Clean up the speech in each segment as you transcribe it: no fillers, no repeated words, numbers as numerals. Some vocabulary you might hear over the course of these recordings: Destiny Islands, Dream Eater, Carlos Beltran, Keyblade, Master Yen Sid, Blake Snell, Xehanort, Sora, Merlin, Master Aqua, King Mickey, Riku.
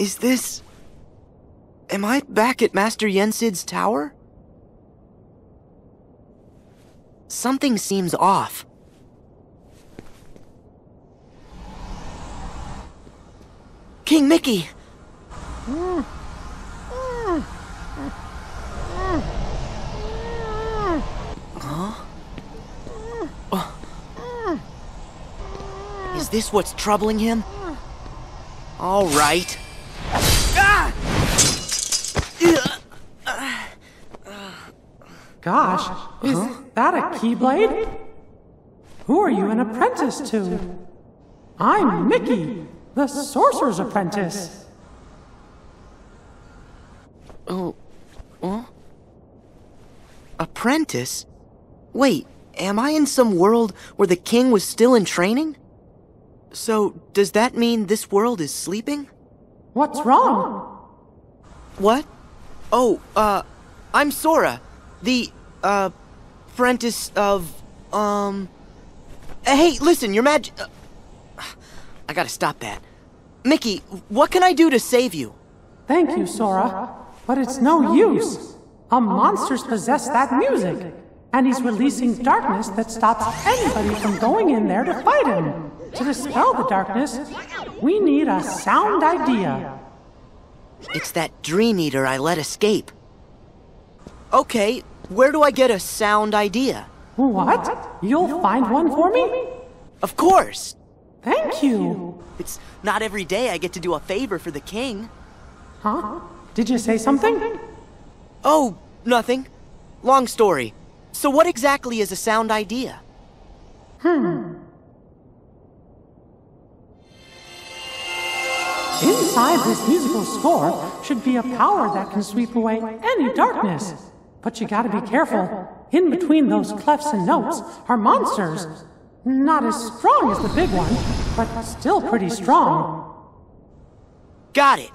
Is this... Am I back at Master Yen Sid's tower? Something seems off. King Mickey! Huh? Is this what's troubling him? All right. Gosh, is that a Keyblade? Who are you an apprentice to? I'm Mickey, the Sorcerer's Apprentice. Oh, huh? Apprentice? Wait, am I in some world where the king was still in training? So, does that mean this world is sleeping? What's wrong? What? Oh, I'm Sora. The, apprentice of, Hey, listen, your mag- I gotta stop that. Mickey, what can I do to save you? Thank you, Sora, but it's no use. A monster's possessed that music, and he's releasing darkness that stops anybody from going in there to fight him. To dispel the darkness, we need a sound idea. It's that Dream Eater I let escape. Okay, where do I get a sound idea? What? You'll find one for me? Of course! Thank you! It's not every day I get to do a favor for the king. Huh? Did you say something? Oh, nothing. Long story. So what exactly is a sound idea? Inside this musical score should be a power that can sweep away any darkness. But you gotta be careful. In between those clefts and notes are monsters. Not as strong as the big one, but still pretty strong. Got it.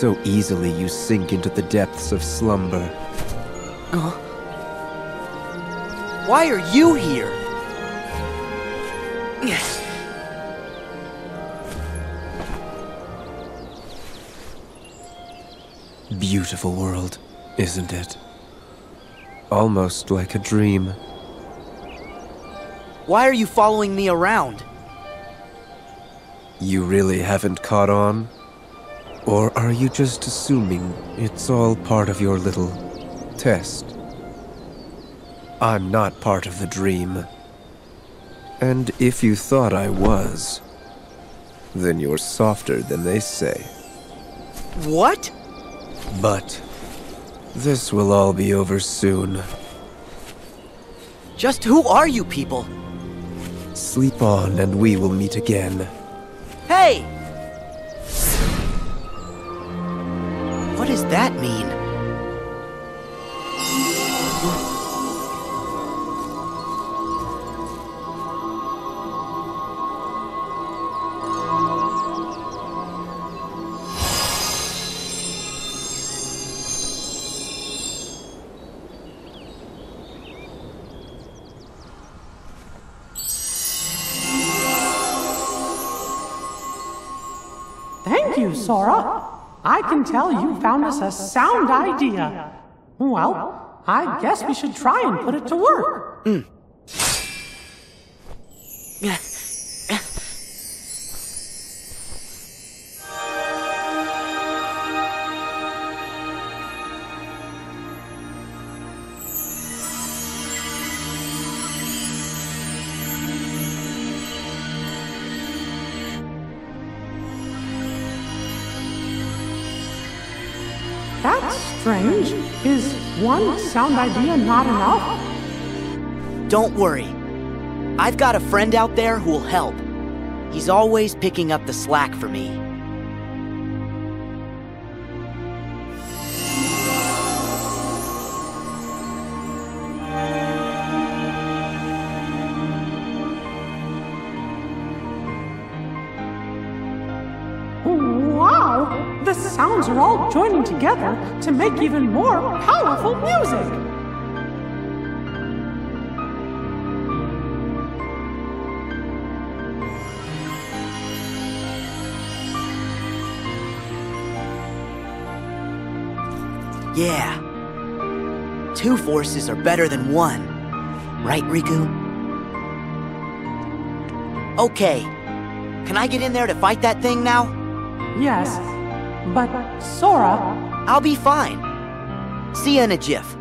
So easily you sink into the depths of slumber. Huh? Why are you here? Beautiful world, isn't it? Almost like a dream. Why are you following me around? You really haven't caught on? Or are you just assuming it's all part of your little test? I'm not part of the dream. And if you thought I was, then you're softer than they say. What? But this will all be over soon. Just who are you people? Sleep on and we will meet again. Hey! What does that mean? Thank you, Sora. I can tell you found us a sound idea. Well, I guess we should try and put it to work. Strange. Is one sound idea not enough? Don't worry. I've got a friend out there who'll help. He's always picking up the slack for me. Sounds are all joining together to make even more powerful music. Yeah. Two forces are better than one. Right, Riku? Okay. Can I get in there to fight that thing now? Yes. But, Sora... I'll be fine. See you in a jiff.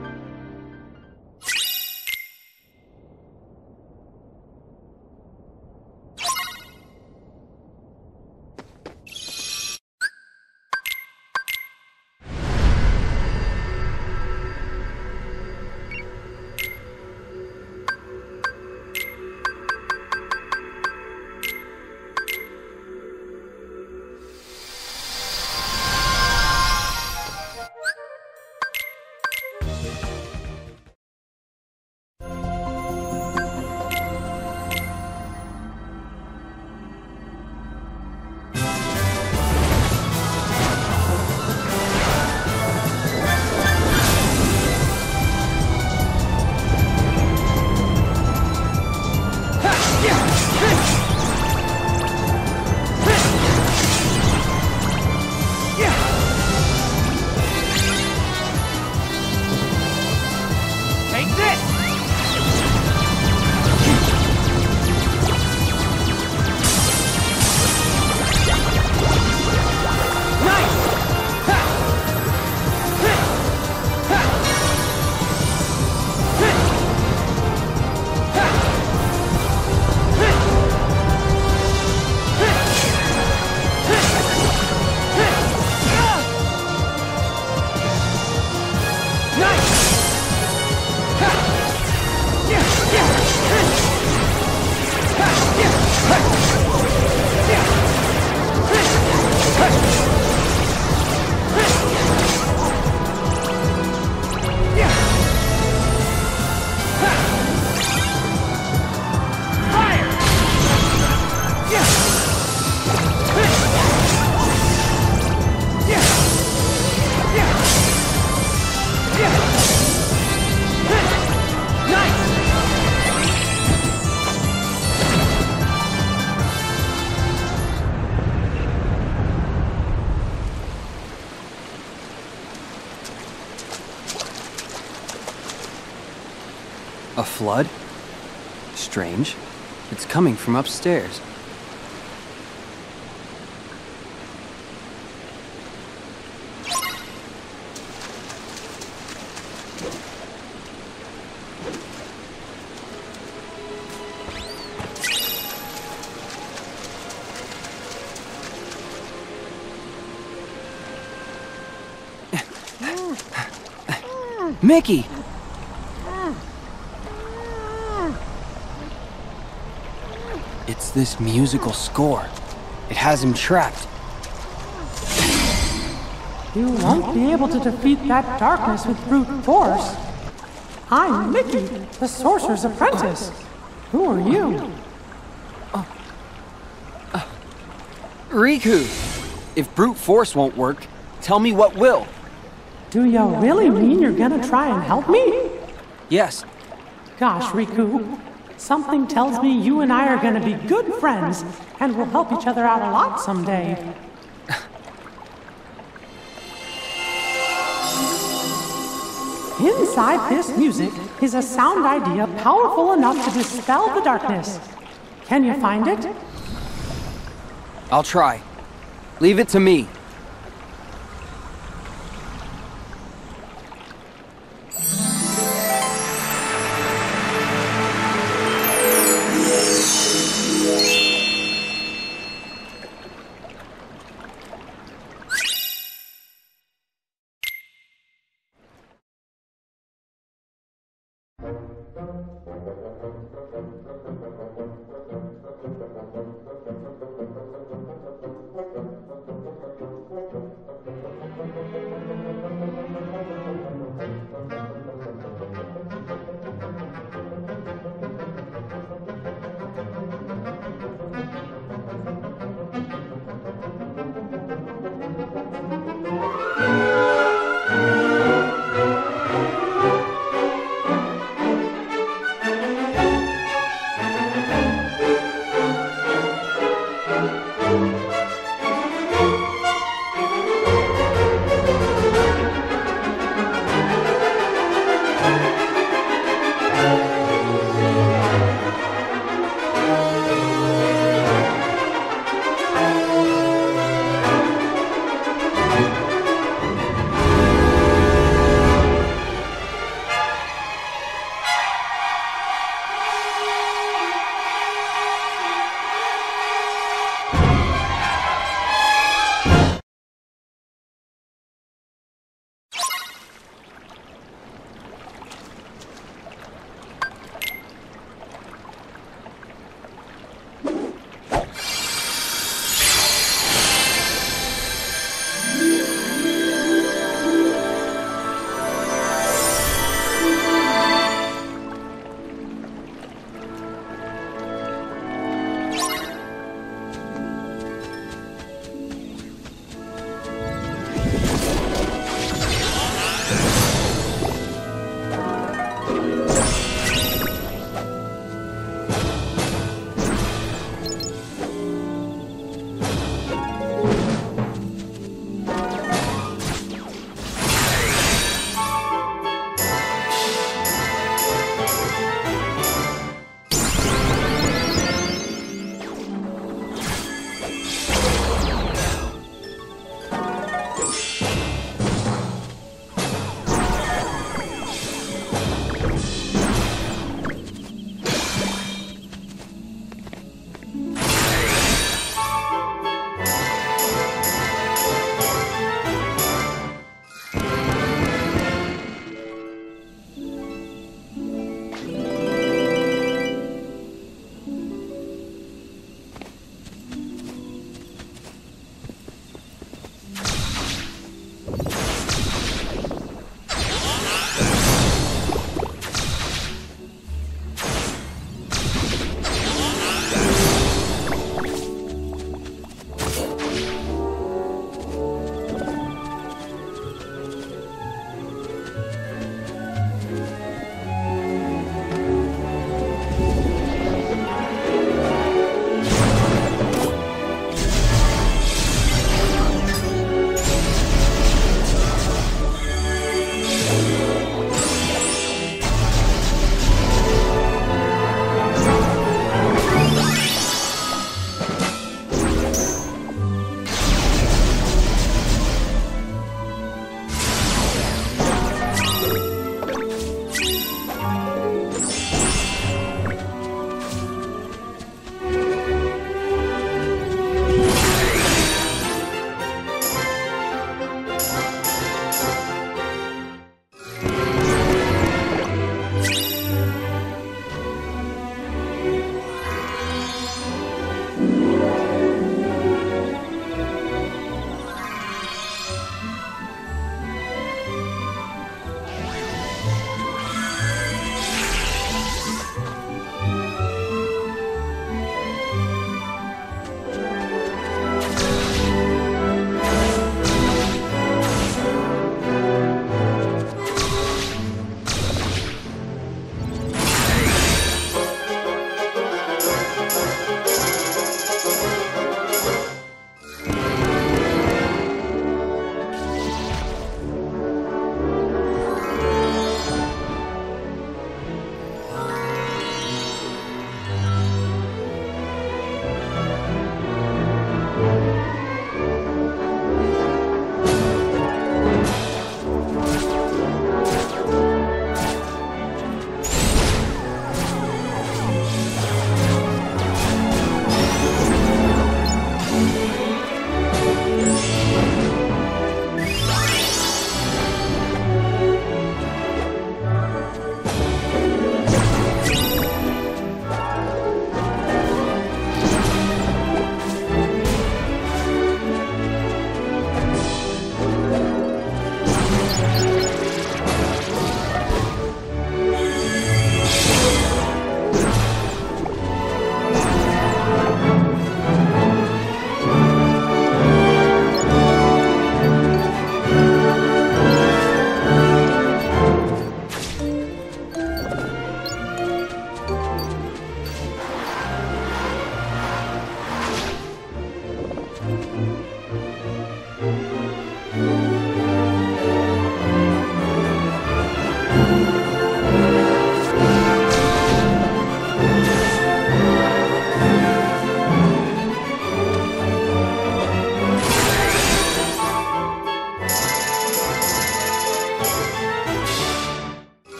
flood? Strange. It's coming from upstairs. Mickey! It's this musical score. It has him trapped. You won't be able to defeat that darkness with brute force. I'm Mickey, the sorcerer's apprentice. Who are you? Riku! If brute force won't work, tell me what will. Do you really mean you're gonna try and help me? Yes. Gosh, Riku. Something tells me you and I are gonna be good friends, and we'll help each other out a lot someday. Inside this music is a sound idea powerful enough to dispel the darkness. Can you find it? I'll try. Leave it to me.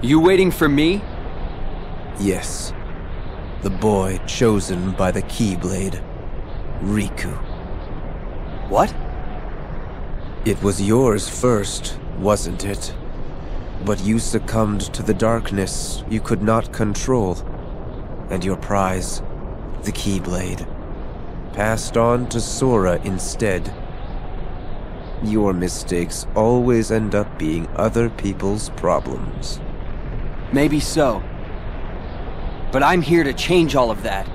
You waiting for me? Yes. The boy chosen by the Keyblade, Riku. What? It was yours first, wasn't it? But you succumbed to the darkness you could not control, and your prize, the Keyblade, passed on to Sora instead. Your mistakes always end up being other people's problems. Maybe so. But I'm here to change all of that.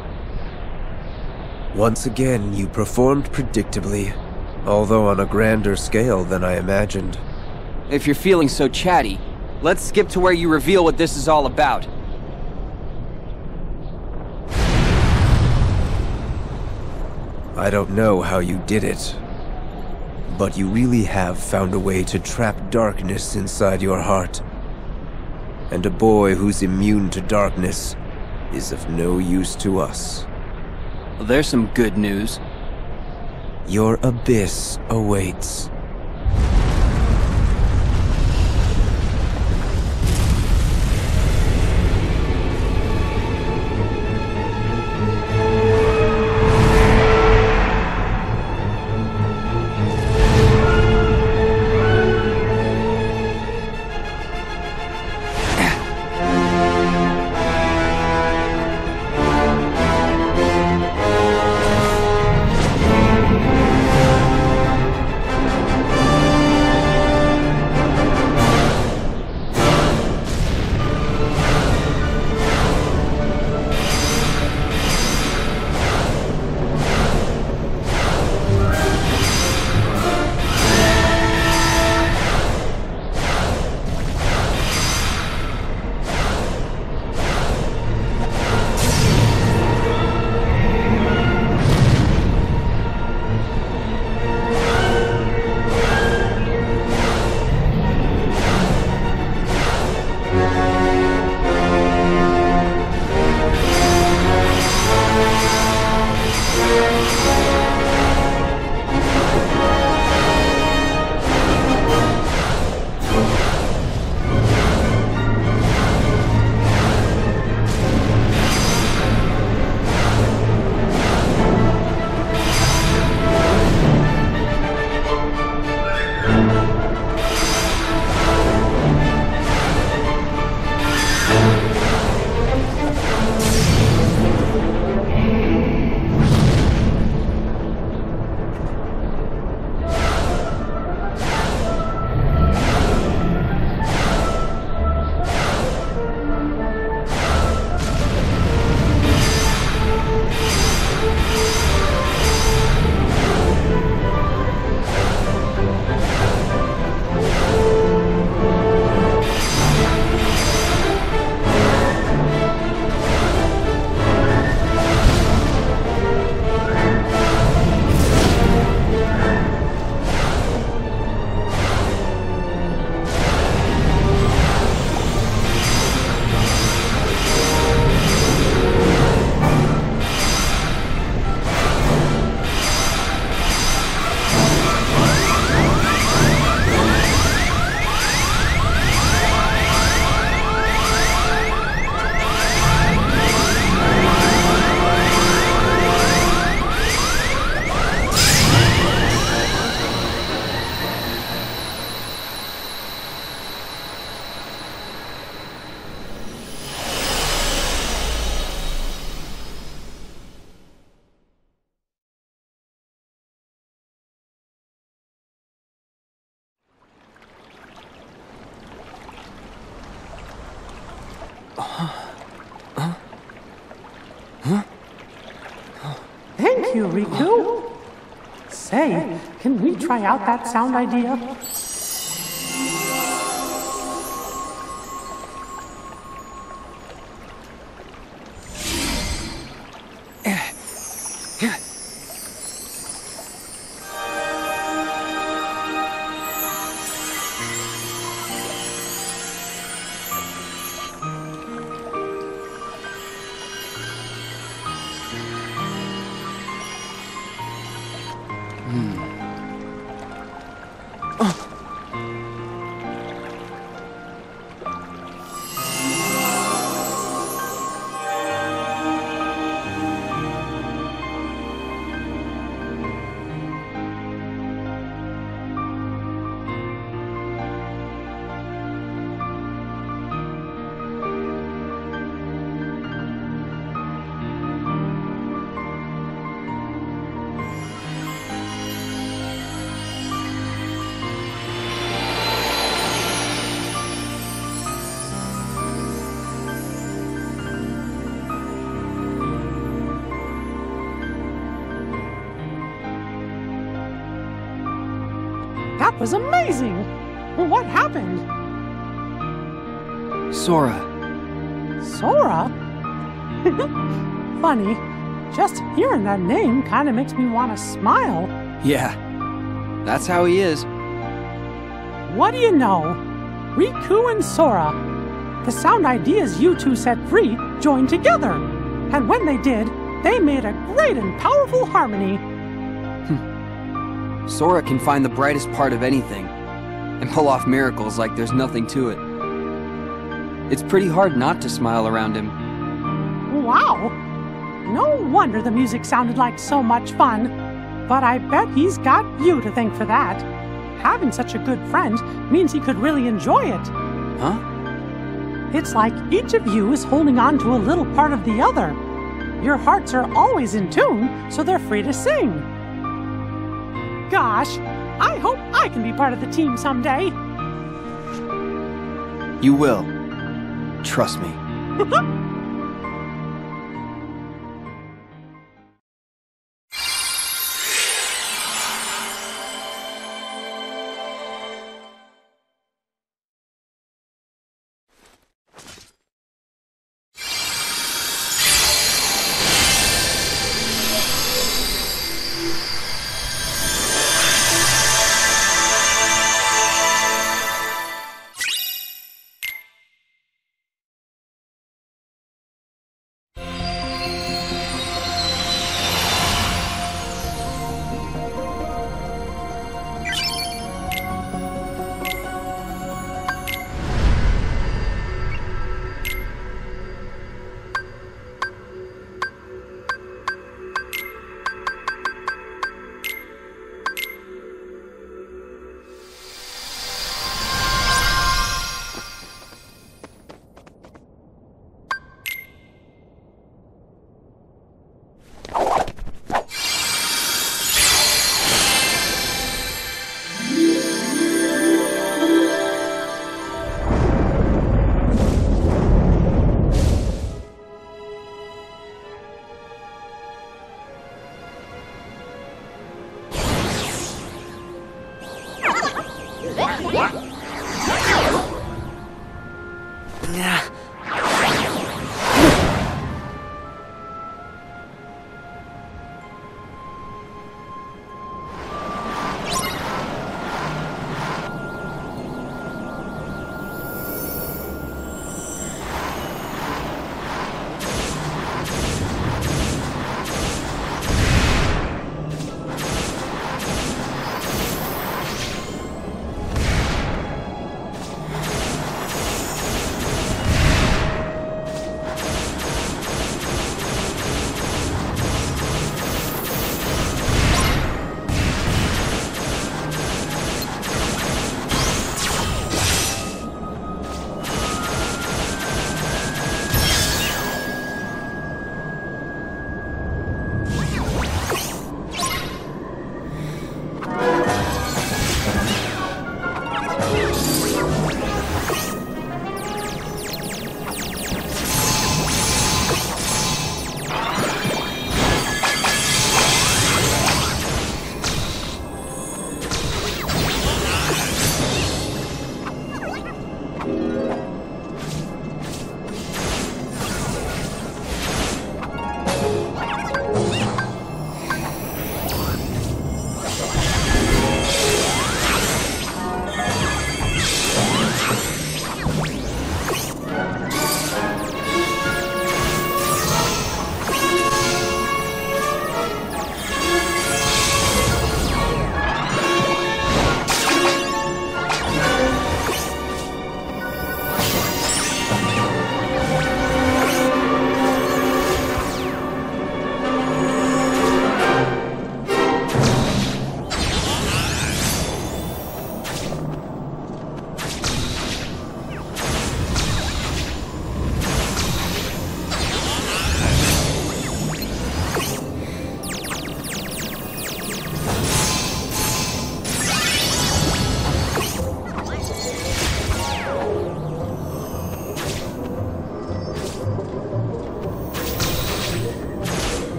Once again, you performed predictably, although on a grander scale than I imagined. If you're feeling so chatty, let's skip to where you reveal what this is all about. I don't know how you did it, but you really have found a way to trap darkness inside your heart. And a boy who's immune to darkness is of no use to us. Well, there's some good news. Your abyss awaits. Thank you, Riku. Say, can we try out that sound idea? That was amazing! What happened? Sora. Sora? Funny. Just hearing that name kind of makes me want to smile. Yeah. That's how he is. What do you know? Riku and Sora. The sound ideas you two set free joined together. And when they did, they made a great and powerful harmony. Sora can find the brightest part of anything, and pull off miracles like there's nothing to it. It's pretty hard not to smile around him. Wow! No wonder the music sounded like so much fun. But I bet he's got you to thank for that. Having such a good friend means he could really enjoy it. Huh? It's like each of you is holding on to a little part of the other. Your hearts are always in tune, so they're free to sing. Gosh, I hope I can be part of the team someday. You will. Trust me.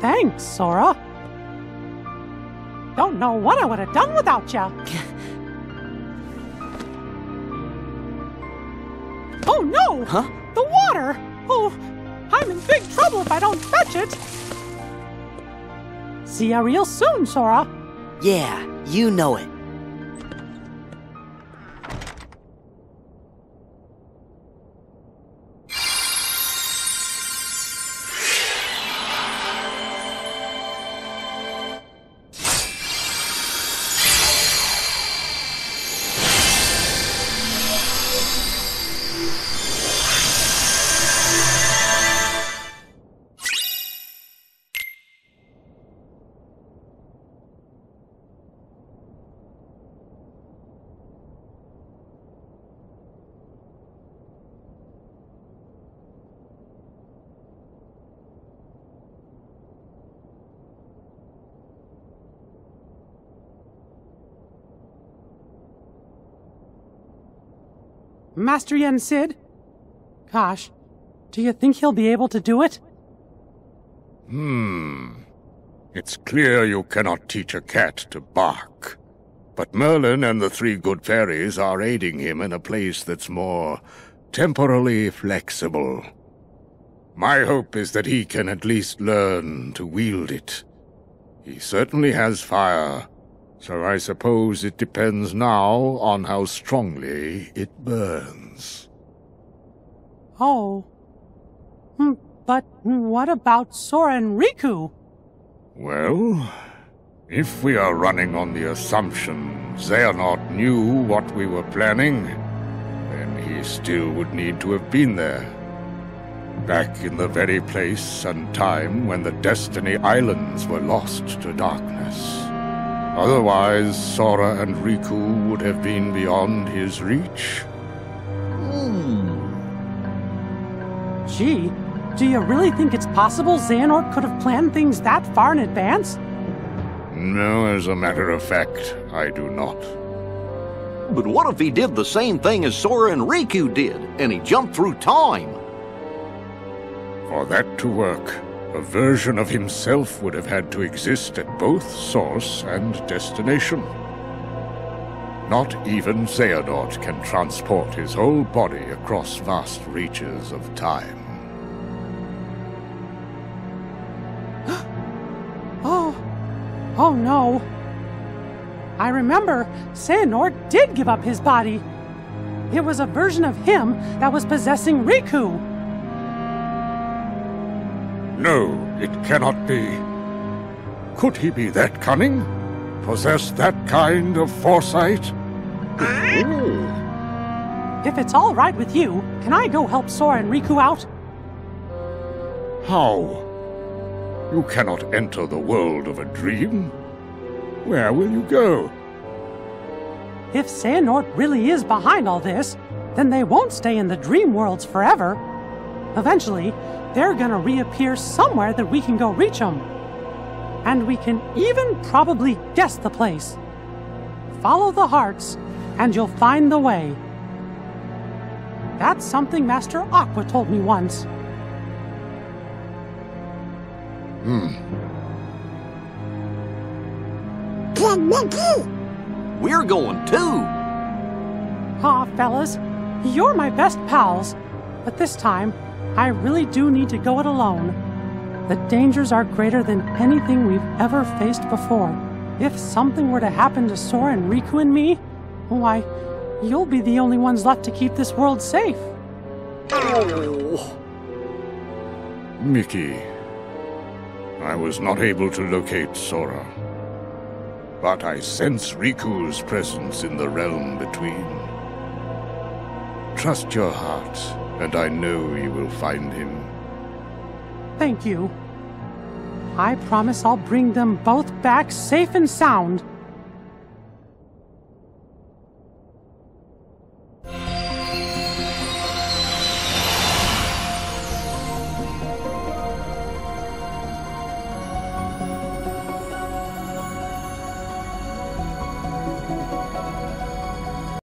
Thanks, Sora. Don't know what I would have done without ya. Oh no! Huh? The water! Oh, I'm in big trouble if I don't fetch it. See ya real soon, Sora. Yeah, you know it. Master Yen Sid? Gosh, do you think he'll be able to do it? It's clear you cannot teach a cat to bark. But Merlin and the three good fairies are aiding him in a place that's more temporally flexible. My hope is that he can at least learn to wield it. He certainly has fire. So I suppose it depends now on how strongly it burns. Oh. But what about Sora and Riku? Well, if we are running on the assumption Xehanort knew what we were planning, then he still would need to have been there. Back in the very place and time when the Destiny Islands were lost to darkness. Otherwise, Sora and Riku would have been beyond his reach. Gee, do you really think it's possible Xehanort could have planned things that far in advance? No, as a matter of fact, I do not. But what if he did the same thing as Sora and Riku did, and he jumped through time? For that to work, a version of himself would have had to exist at both source and destination. Not even Xehanort can transport his whole body across vast reaches of time. Oh no. I remember Xehanort did give up his body. It was a version of him that was possessing Riku. No, it cannot be. Could he be that cunning? Possess that kind of foresight? If it's all right with you, can I go help Sora and Riku out? How? You cannot enter the world of a dream. Where will you go? If Xehanort really is behind all this, then they won't stay in the dream worlds forever. Eventually, they're gonna reappear somewhere that we can go reach them. And we can even probably guess the place. Follow the hearts, and you'll find the way. That's something Master Aqua told me once. King Mickey! We're going too! Ah, fellas, you're my best pals. But this time, I really do need to go it alone. The dangers are greater than anything we've ever faced before. If something were to happen to Sora and Riku and me, why, you'll be the only ones left to keep this world safe. Mickey, I was not able to locate Sora, but I sense Riku's presence in the realm between. Trust your heart, and I know you will find him. Thank you. I promise I'll bring them both back safe and sound.